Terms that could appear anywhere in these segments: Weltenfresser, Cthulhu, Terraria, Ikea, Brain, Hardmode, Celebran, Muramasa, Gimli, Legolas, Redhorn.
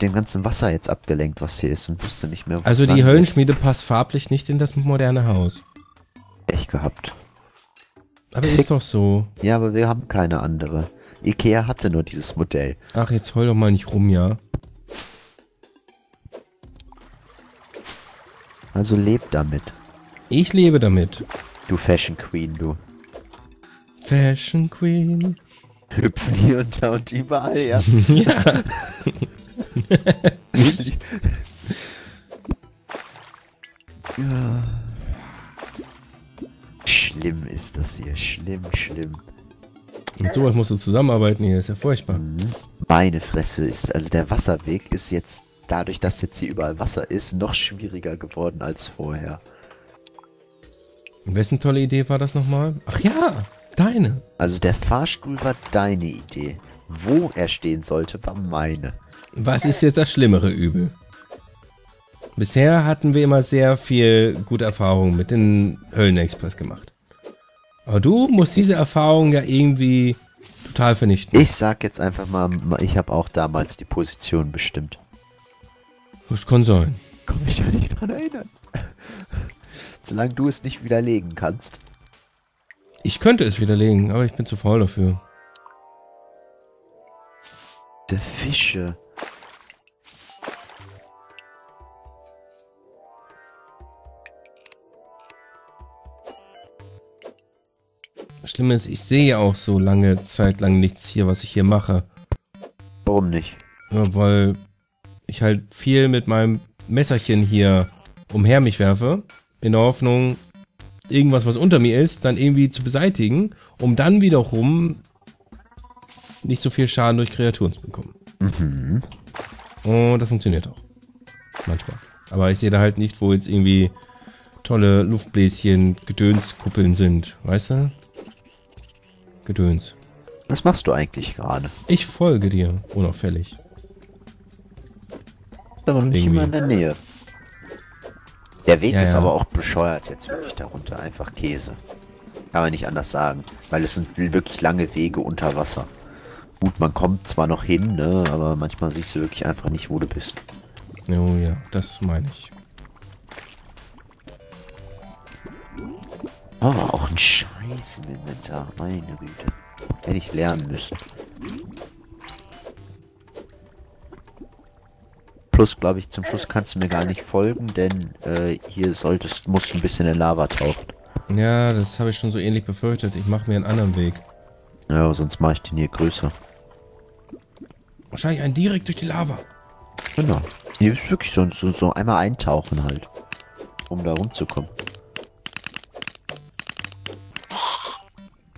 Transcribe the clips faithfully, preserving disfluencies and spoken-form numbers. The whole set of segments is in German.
dem ganzen Wasser jetzt abgelenkt, was hier ist und wusste nicht mehr, wo also die Höllenschmiede geht. Passt farblich nicht in das moderne Haus. Echt gehabt. Aber Pick. Ist doch so. Ja, aber wir haben keine andere. Ikea hatte nur dieses Modell. Ach, jetzt heul doch mal nicht rum, ja. Also leb damit. Ich lebe damit. Du Fashion Queen, du. Fashion Queen. Hüpfen hier und da und überall, ja. Ja. Ja. Schlimm ist das hier. Schlimm, schlimm. Und sowas musst du zusammenarbeiten hier. Ist ja furchtbar. Meine Fresse ist, also der Wasserweg ist jetzt, dadurch, dass jetzt hier überall Wasser ist, noch schwieriger geworden als vorher. Und wessen tolle Idee war das nochmal? Ach ja, deine. Also der Fahrstuhl war deine Idee. Wo er stehen sollte, war meine. Was ist jetzt das schlimmere Übel? Bisher hatten wir immer sehr viel gute Erfahrungen mit dem Höllenexpress gemacht. Aber du musst diese Erfahrung ja irgendwie total vernichten. Ich sag jetzt einfach mal, ich habe auch damals die Position bestimmt. Das kann sein. Ich kann mich ja nicht dran erinnern. Solange du es nicht widerlegen kannst. Ich könnte es widerlegen, aber ich bin zu faul dafür. Der Fische. Das Schlimme ist, ich sehe ja auch so lange Zeit lang nichts hier, was ich hier mache. Warum nicht? Ja, weil ich halt viel mit meinem Messerchen hier umher mich werfe, in der Hoffnung, irgendwas, was unter mir ist, dann irgendwie zu beseitigen, um dann wiederum nicht so viel Schaden durch Kreaturen zu bekommen. Mhm. Und das funktioniert auch. Manchmal. Aber ich sehe da halt nicht, wo jetzt irgendwie tolle Luftbläschen, Gedönskuppeln sind. Weißt du? Gedöns. Was machst du eigentlich gerade? Ich folge dir, unauffällig. Aber nicht irgendwie. Immer in der Nähe. Der Weg ja, ist ja. Aber auch bescheuert jetzt wirklich darunter. Einfach Käse. Kann man nicht anders sagen. Weil es sind wirklich lange Wege unter Wasser. Gut, man kommt zwar noch hin, ne, aber manchmal siehst du wirklich einfach nicht, wo du bist. Oh ja, das meine ich. Aber auch ein Scheiß im Inventar. Meine Güte. Hätte ich lernen müssen. Plus, glaube ich, zum Schluss kannst du mir gar nicht folgen, denn äh, hier solltest, musst du ein bisschen in Lava tauchen. Ja, das habe ich schon so ähnlich befürchtet. Ich mache mir einen anderen Weg. Ja, sonst mache ich den hier größer. Wahrscheinlich einen direkt durch die Lava. Genau. Hier ist wirklich so, so, so einmal eintauchen halt, um da rumzukommen.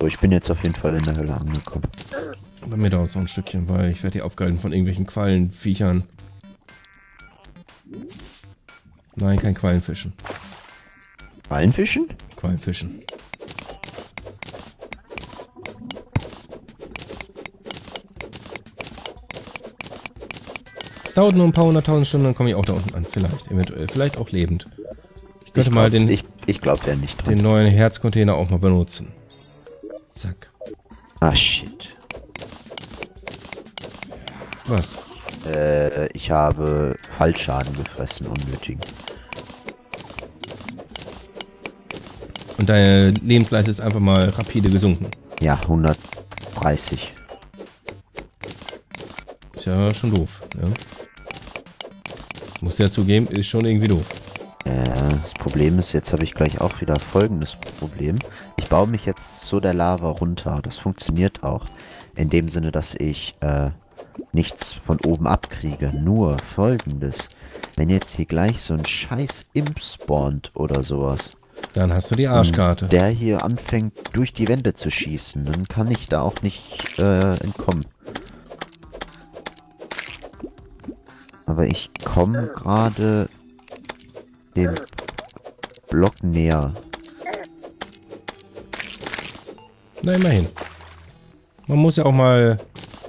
So, ich bin jetzt auf jeden Fall in der Hölle angekommen. Bei mir dauert es noch ein Stückchen, weil ich werde hier aufgehalten von irgendwelchen Quallenviechern. Nein, kein Quallenfischen. Quallenfischen? Quallenfischen. Es dauert nur ein paar hunderttausend Stunden, dann komme ich auch da unten an. Vielleicht, eventuell. Vielleicht auch lebend. Ich könnte ich glaub, mal den, ich, ich glaub, der nicht dran. Den neuen Herzcontainer auch mal benutzen. Zack. Ah, shit. Was? Äh, ich habe Fallschaden gefressen, unnötigen. Und deine Lebensleiste ist einfach mal rapide gesunken. Ja, hundertdreißig. Ist ja schon doof, ne? Muss ja zugeben, ist schon irgendwie doof. Ja, das Problem ist, jetzt habe ich gleich auch wieder folgendes Problem. Ich baue mich jetzt so der Lava runter. Das funktioniert auch. In dem Sinne, dass ich, äh, nichts von oben abkriege. Nur folgendes. Wenn jetzt hier gleich so ein scheiß Imp spawnt oder sowas. Dann hast du die Arschkarte. Der hier anfängt durch die Wände zu schießen. Dann kann ich da auch nicht äh, entkommen. Aber ich komme gerade dem Block näher. Na immerhin. Man muss ja auch mal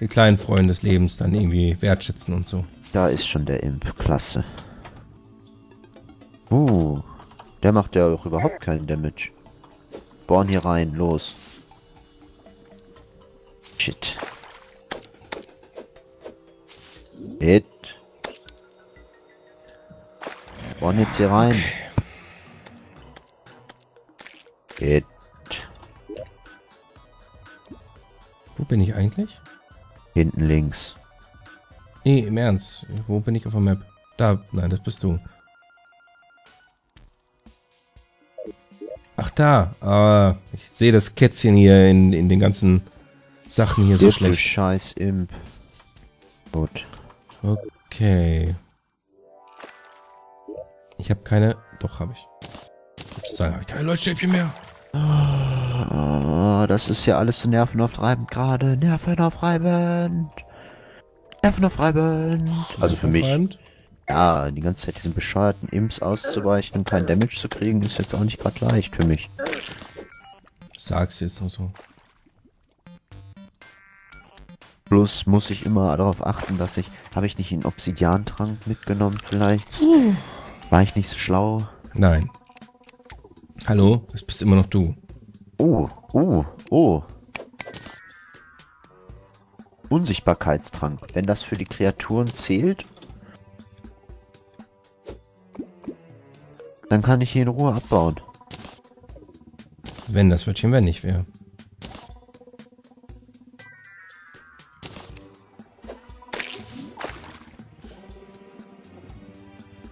die kleinen Freunde des Lebens dann irgendwie wertschätzen und so. Da ist schon der Imp. Klasse. Uh, der macht ja auch überhaupt keinen Damage. Born hier rein, los. Shit. Shit. wollen jetzt hier rein. Geht. Wo bin ich eigentlich? Hinten links. Nee, im Ernst. Wo bin ich auf der Map? Da, nein, das bist du. Ach da, ah, ich sehe das Kätzchen hier in, in den ganzen Sachen hier so schlecht. Scheiß Imp. Gut. Okay. Ich habe keine... Doch, habe ich. Dann habe ich keine Leuchtstäbchen mehr. Oh, das ist ja alles so nervenaufreibend gerade. Nervenaufreibend. Nervenaufreibend. Also für mich. Ja, die ganze Zeit diesen bescheuerten Imps auszuweichen und kein Damage zu kriegen, ist jetzt auch nicht gerade leicht für mich. Sag's jetzt auch so. Bloß muss ich immer darauf achten, dass ich... Habe ich nicht einen Obsidiantrank mitgenommen vielleicht? War ich nicht so schlau? Nein. Hallo, es bist immer noch du. Oh, oh, oh. Unsichtbarkeitstrank. Wenn das für die Kreaturen zählt, dann kann ich hier in Ruhe abbauen. Wenn das Wörtchen wenn nicht wäre.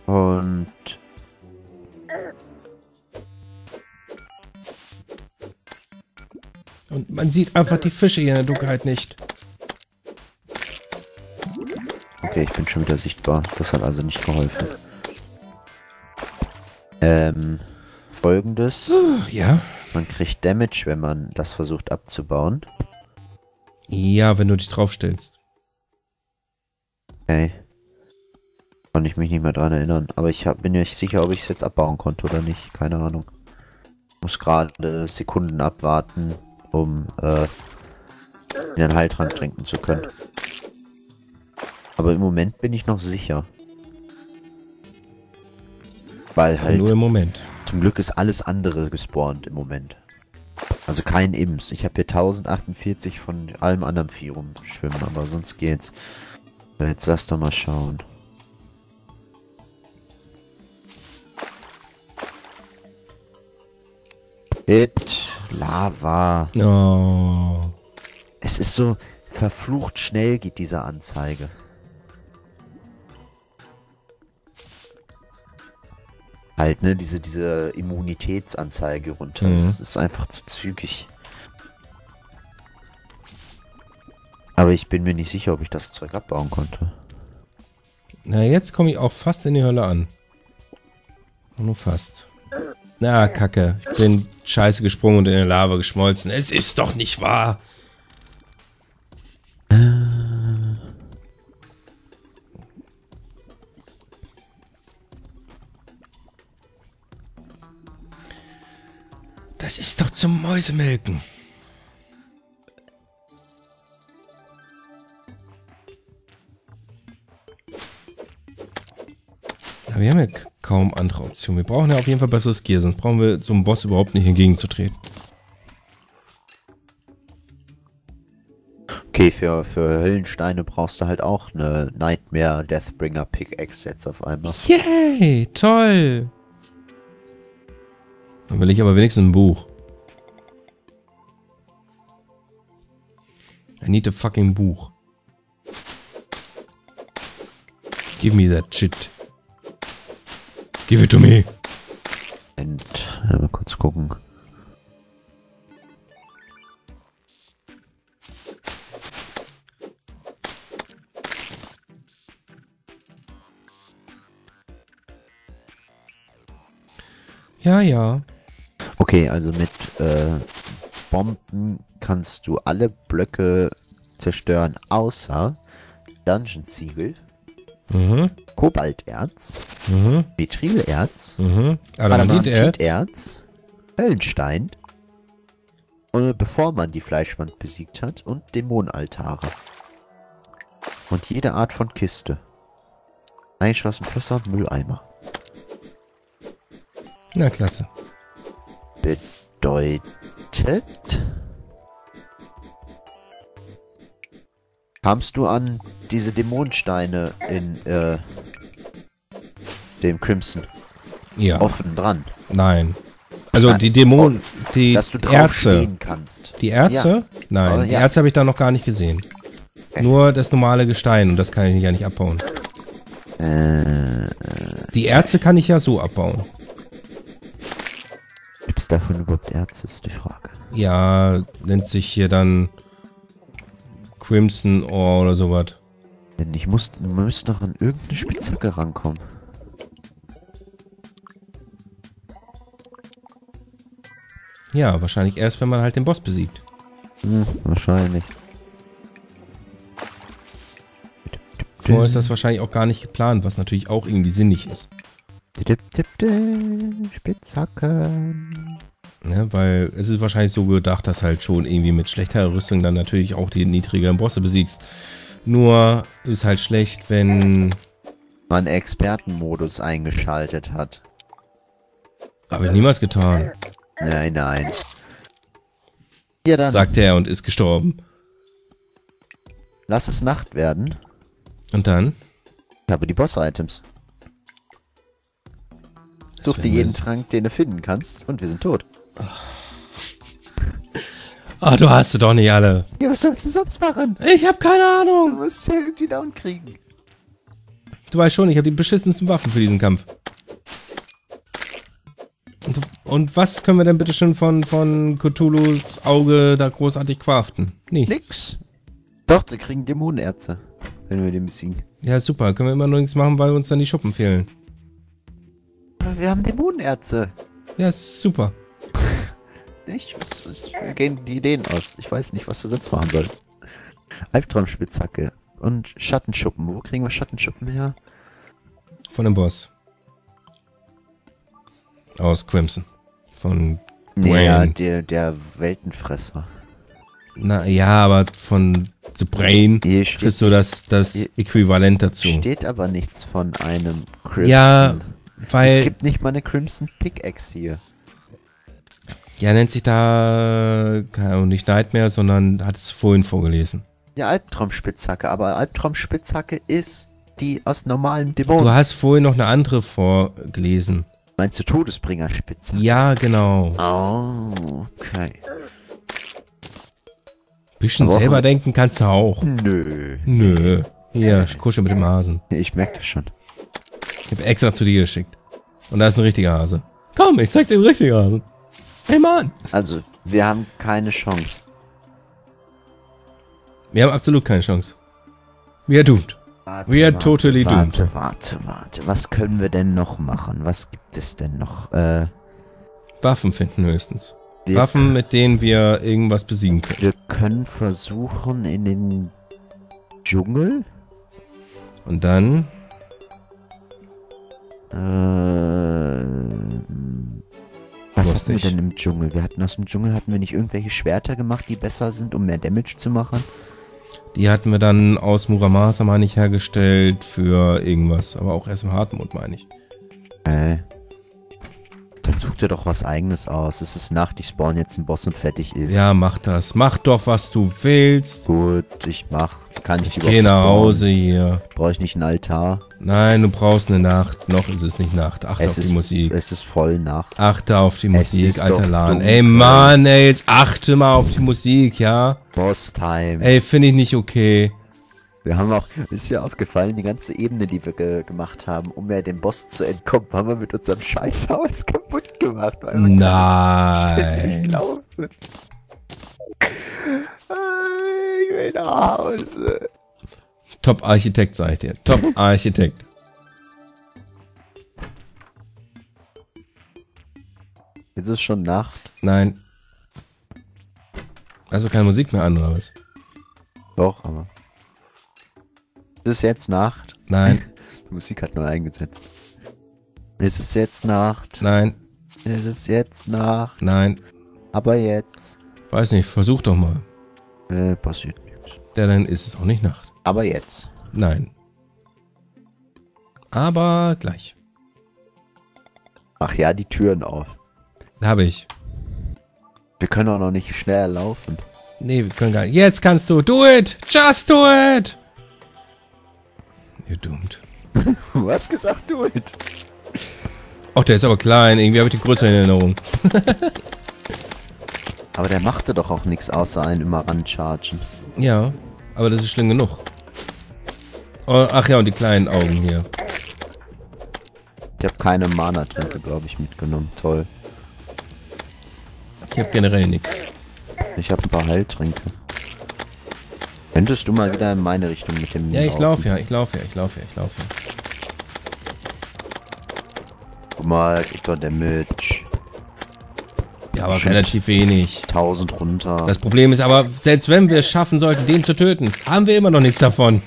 Und... Und man sieht einfach die Fische hier in der Dunkelheit nicht. Okay, ich bin schon wieder sichtbar. Das hat also nicht geholfen. Ähm, folgendes. Ja. Man kriegt Damage, wenn man das versucht abzubauen. Ja, wenn du dich draufstellst. Okay. Kann ich mich nicht mehr dran erinnern. Aber ich hab, bin ja nicht sicher, ob ich es jetzt abbauen konnte oder nicht. Keine Ahnung. Muss gerade Sekunden abwarten, um äh, den Heiltrank trinken zu können. Aber im Moment bin ich noch sicher. Weil halt... Nur im Moment. Zum Glück ist alles andere gespawnt im Moment. Also kein Imps. Ich habe hier tausend achtundvierzig von allem anderen Vieh rumschwimmen, aber sonst geht's. Jetzt lass doch mal schauen. It Lava. No. Es ist so... Verflucht schnell geht diese Anzeige. Halt, ne? Diese, diese Immunitätsanzeige runter. Mhm. Das ist einfach zu zügig. Aber ich bin mir nicht sicher, ob ich das Zeug abbauen konnte. Na, jetzt komme ich auch fast in die Hölle an. Nur fast. Na, Kacke. Ich bin scheiße gesprungen und in der Lava geschmolzen. Es ist doch nicht wahr! Das ist doch zum Mäusemelken. Ja, wir haben ja kaum andere Optionen. Wir brauchen ja auf jeden Fall besseres Gear, sonst brauchen wir so einem Boss überhaupt nicht entgegenzutreten. Okay, für, für Höllensteine brauchst du halt auch eine Nightmare Deathbringer Pickaxe jetzt auf einmal. Yay, toll! Dann will ich aber wenigstens ein Buch. I need a fucking Buch. Give me that shit. Give it to me. Moment, mal kurz gucken. Ja, ja. Okay, also mit äh, Bomben kannst du alle Blöcke zerstören, außer Dungeon-Ziegel, mhm. Kobalterz, mhm. Betrilerz, mhm. Adamantiterz, Höllenstein, und bevor man die Fleischwand besiegt hat, und Dämonenaltare. Und jede Art von Kiste. Eingeschlossen Fässer und Mülleimer. Na, klasse. Bedeutet... Kamst du an diese Dämonensteine in, äh, dem Crimson? ja. offen dran. Nein. Also Nein. die Dämonen, die Dass du drauf Erze. Stehen kannst. Die Erze? Ja. Nein, also, ja. die Erze habe ich da noch gar nicht gesehen. Äh. Nur das normale Gestein und das kann ich ja nicht abbauen. Äh. Die Erze kann ich ja so abbauen. Gibt es davon überhaupt Erze, ist die Frage. Ja, nennt sich hier dann Crimson Ore oder sowas. Denn ich muss, muss noch an irgendeine Spitzhacke rankommen. Ja, wahrscheinlich erst, wenn man halt den Boss besiegt. Hm, wahrscheinlich. Nur ist das wahrscheinlich auch gar nicht geplant, was natürlich auch irgendwie sinnig ist. Spitzhacke. Ne, weil es ist wahrscheinlich so gedacht, dass halt schon irgendwie mit schlechterer Rüstung dann natürlich auch die niedrigeren Bosse besiegst. Nur ist halt schlecht, wenn man Expertenmodus eingeschaltet hat. Habe ich niemals getan. Nein, nein. Ja, dann. Sagt er und ist gestorben. Lass es Nacht werden. Und dann? Ich habe die Boss-Items. Such dir jeden Trank, den du finden kannst, und wir sind tot. Ah, du hast du doch nicht alle. Ja, was sollst du sonst machen? Ich hab keine Ahnung. Du musst ja irgendwie down kriegen. Du weißt schon, ich habe die beschissensten Waffen für diesen Kampf. Und, und was können wir denn bitte schon von, von Cthulhus Auge da großartig craften? Nichts. Nix. Doch, wir kriegen Dämonenerze, wenn wir den besiegen. Ja, super. Können wir immer nur nichts machen, weil uns dann die Schuppen fehlen. Aber wir haben Dämonenerze. Ja, super. Nicht? Was, was, gehen die Ideen aus. Ich weiß nicht, was wir sonst machen sollen. Albtraumspitzhacke und Schattenschuppen. Wo kriegen wir Schattenschuppen her? Von dem Boss. Aus Crimson. Von Brain. Ja, der, der Weltenfresser. Na ja, aber von The Brain ist so das, das Äquivalent dazu. Steht aber nichts von einem Crimson. Ja, weil... Es gibt nicht mal eine Crimson Pickaxe hier. Ja, nennt sich da nicht Nightmare, sondern hat es vorhin vorgelesen. Ja, Albtraumspitzhacke, aber Albtraumspitzhacke ist die aus normalen Dämonen. Du hast vorhin noch eine andere vorgelesen. Meinst du Todesbringer-Spitzhacke? Ja, genau. Oh, okay. Bisschen aber selber denken kannst du auch. Nö. Nö. Hier, kuschel mit dem Hasen. Ich merke das schon. Ich habe extra zu dir geschickt. Und da ist ein richtiger Hase. Komm, ich zeig dir den richtigen Hasen. Hey Mann! Also, wir haben keine Chance. Wir haben absolut keine Chance. We are doomed. Warte, We are warte, totally warte, doomed. Warte, warte, warte. Was können wir denn noch machen? Was gibt es denn noch? Äh, Waffen finden höchstens. Waffen, mit denen wir irgendwas besiegen können. Wir können versuchen in den Dschungel. Und dann? Äh... Was hatten wir denn im Dschungel? Wir hatten aus dem Dschungel, hatten wir nicht irgendwelche Schwerter gemacht, die besser sind, um mehr Damage zu machen? Die hatten wir dann aus Muramasa, meine ich, hergestellt für irgendwas. Aber auch erst im Hartmut, meine ich. Äh. Dann such dir doch was Eigenes aus. Es ist Nacht, ich spawn jetzt einen Boss und fertig ist. Ja, mach das. Mach doch, was du willst. Gut, ich mach. Kann ich überhaupt nicht. Geh nach Hause hier. Brauche ich nicht einen Altar? Nein, du brauchst eine Nacht. Noch ist es nicht Nacht. Achte auf die Musik. Es ist voll Nacht. Achte auf die Musik, alter Laden. Ey, Mann, ey, jetzt achte mal auf die Musik, ja? Boss-Time. Ey, finde ich nicht okay. Wir haben auch, ist ja aufgefallen, die ganze Ebene, die wir ge gemacht haben, um ja dem Boss zu entkommen, haben wir mit unserem Scheißhaus kaputt gemacht. Weil wir Nein. Ich laufen. Ich will nach Hause. Top-Architekt, sag ich dir. Top-Architekt. Ist es schon Nacht? Nein. Also keine Musik mehr an, oder was? Doch, aber... Ist es jetzt Nacht? Nein. Die Musik hat neu eingesetzt. Ist es jetzt Nacht? Nein. Ist es jetzt Nacht? Nein. Aber jetzt? Weiß nicht, versuch doch mal. Äh, passiert nichts. Ja, dann ist es auch nicht Nacht. Aber jetzt? Nein. Aber gleich. Ach ja, die Türen auf. Habe ich. Wir können auch noch nicht schneller laufen. Nee, wir können gar nicht. Jetzt kannst du. Do it! Just do it! Ihr dummt. Du hast gesagt, do it. Ach, der ist aber klein. Irgendwie habe ich den größer in Erinnerung. Aber der machte doch auch nichts außer einen immer ranchargen. Ja, aber das ist schlimm genug. Oh, ach ja, und die kleinen Augen hier. Ich habe keine Mana-Tränke, glaube ich, mitgenommen. Toll. Ich habe generell nichts. Ich habe ein paar Heiltränke. Könntest du mal wieder in meine Richtung mit dem... Ja, ich laufe ja, ich laufe ja, ich laufe ja, ich laufe ja. Guck mal, gibt doch Damage. Ja, aber Shit. Relativ wenig. tausend runter. Das Problem ist aber, selbst wenn wir es schaffen sollten, den zu töten, haben wir immer noch nichts davon.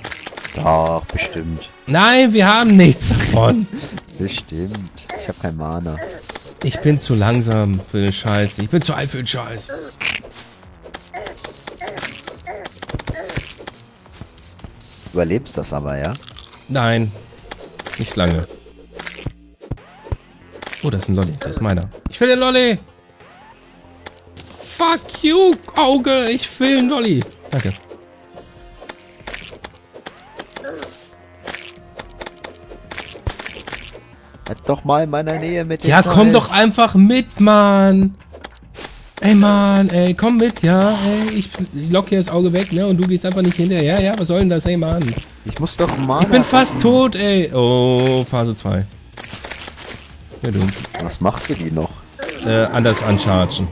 Doch, bestimmt. Nein, wir haben nichts davon. Bestimmt. Ich habe kein Mana. Ich bin zu langsam für den Scheiß. Ich bin zu alt für den Scheiß. Du überlebst das aber, ja? Nein. Nicht lange. Oh, das ist ein Lolli. Das ist meiner. Ich will den Lolli. Fuck you, Auge. Ich will den Lolli. Danke. Bleib doch mal in meiner Nähe mit. Ja, komm doch einfach mit, Mann. Ey, Mann, ey, komm mit, ja, ey, ich lock hier das Auge weg, ne, und du gehst einfach nicht hinterher, ja, ja, was soll denn das, ey, Mann? Ich muss doch mal. Ich bin fast tot, ey. Oh, Phase zwei. Ja, du. Was macht ihr die noch? Äh, anders anchargen.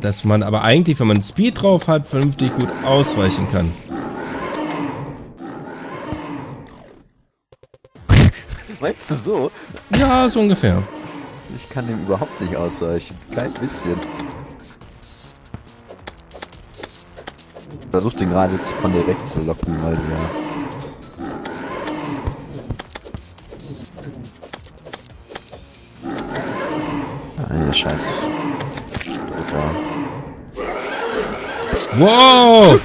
Dass man aber eigentlich, wenn man Speed drauf hat, vernünftig gut ausweichen kann. Meinst du so? Ja, so ungefähr. Ich kann dem überhaupt nicht ausweichen. Kein bisschen. Ich versuch den gerade von dir wegzulocken, weil ja. Ah, ja, scheiße. Wow!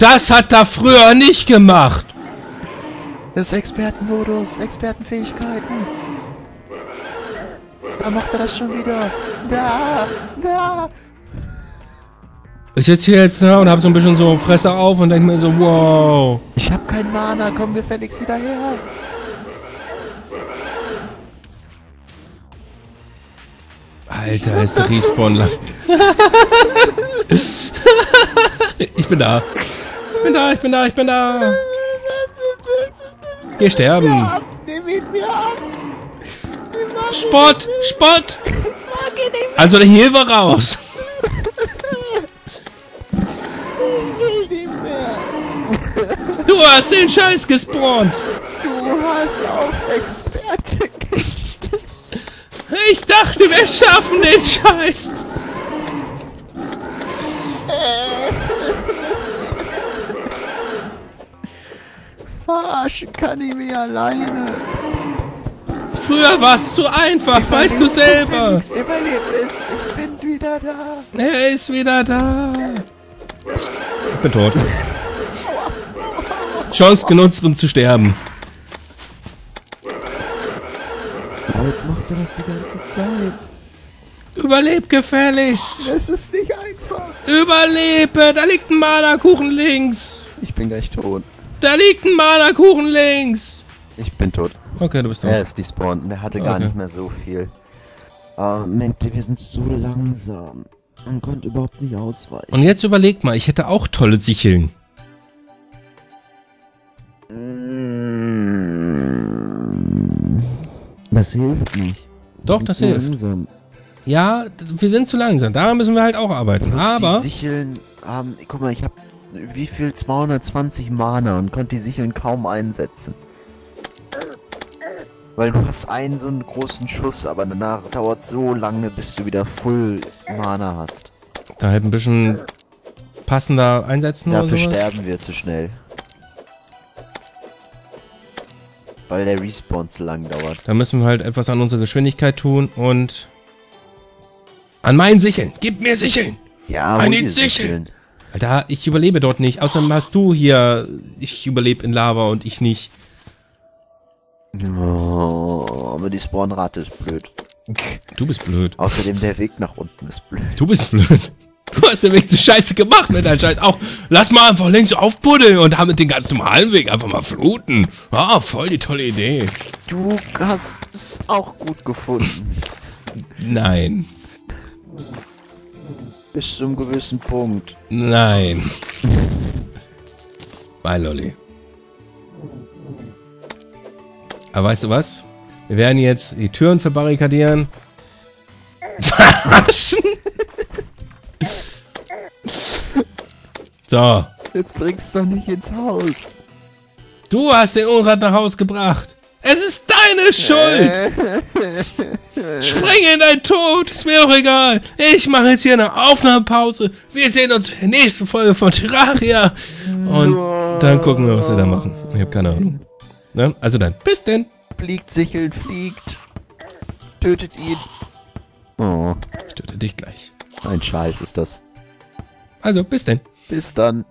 Das hat er früher nicht gemacht! Das ist Expertenmodus, Expertenfähigkeiten. Da macht er das schon wieder. Da, da. Ich sitze hier jetzt, ne, und habe so ein bisschen so Fresse auf und denke mir so, wow. Ich habe kein Mana, komm gefälligst wieder her. Alter, ist der Respawn. Ich bin da. Ich bin da, ich bin da, ich bin da. Geh sterben. Nimm ihn mir ab. Spott! Spott! Also der hier war raus! Ich will nicht mehr! Du hast den Scheiß gespawnt! Du hast auf Experte gestellt! Ich dachte, wir schaffen den Scheiß! Verarschen kann ich mich alleine! Früher war es zu einfach, ich weißt du selber. Ist, ich bin wieder da. Er ist wieder da. Ich bin tot. Chance genutzt, um zu sterben. Jetzt macht er das die ganze Zeit. Überlebt gefälligst. Das ist nicht einfach. Überlebe, da liegt ein Malerkuchen links. Ich bin gleich tot. Da liegt ein Malerkuchen links. Ich bin tot. Okay, du bist tot. Er ist despawned und er hatte gar okay. nicht mehr so viel. Oh, Mensch, wir sind so langsam. Man konnte überhaupt nicht ausweichen. Und jetzt überleg mal, ich hätte auch tolle Sicheln. Das hilft nicht. Doch, das hilft. Langsam. Ja, wir sind zu langsam. Daran müssen wir halt auch arbeiten. Aber die Sicheln haben... Ähm, guck mal, ich habe wie viel? zweihundertzwanzig Mana und konnte die Sicheln kaum einsetzen. Weil du hast einen so einen großen Schuss, aber danach dauert so lange, bis du wieder Full Mana hast. Da halt ein bisschen passender einsetzen oder sowas? Dafür sterben wir zu schnell. Weil der Respawn zu lang dauert. Da müssen wir halt etwas an unsere Geschwindigkeit tun und... An meinen Sicheln! Gib mir Sicheln! Ja, an den Sicheln! Sicheln. Alter, ich überlebe dort nicht. Außerdem hast du hier... Ich überlebe in Lava und ich nicht. Oh, aber die Spawnrate ist blöd. Du bist blöd. Außerdem der Weg nach unten ist blöd. Du bist blöd. Du hast den Weg zu Scheiße gemacht, mit anscheinend auch. Lass mal einfach links aufbuddeln und damit den ganz normalen Weg einfach mal fluten. Ah, voll die tolle Idee. Du hast es auch gut gefunden. Nein. Bis zum gewissen Punkt. Nein. Bye, Lolli. Aber weißt du was? Wir werden jetzt die Türen verbarrikadieren. Verarschen! So. Jetzt bringst du doch nicht ins Haus. Du hast den Unrat nach Haus gebracht. Es ist deine Schuld! Spring in dein Tod, ist mir doch egal. Ich mache jetzt hier eine Aufnahmepause. Wir sehen uns in der nächsten Folge von Terraria. Und dann gucken wir, was wir da machen. Ich habe keine Ahnung. Ne? Also dann, bis denn. Fliegt, Sicheln, fliegt. Tötet ihn. Oh. Ich töte dich gleich. Ein Scheiß ist das. Also, bis denn. Bis dann.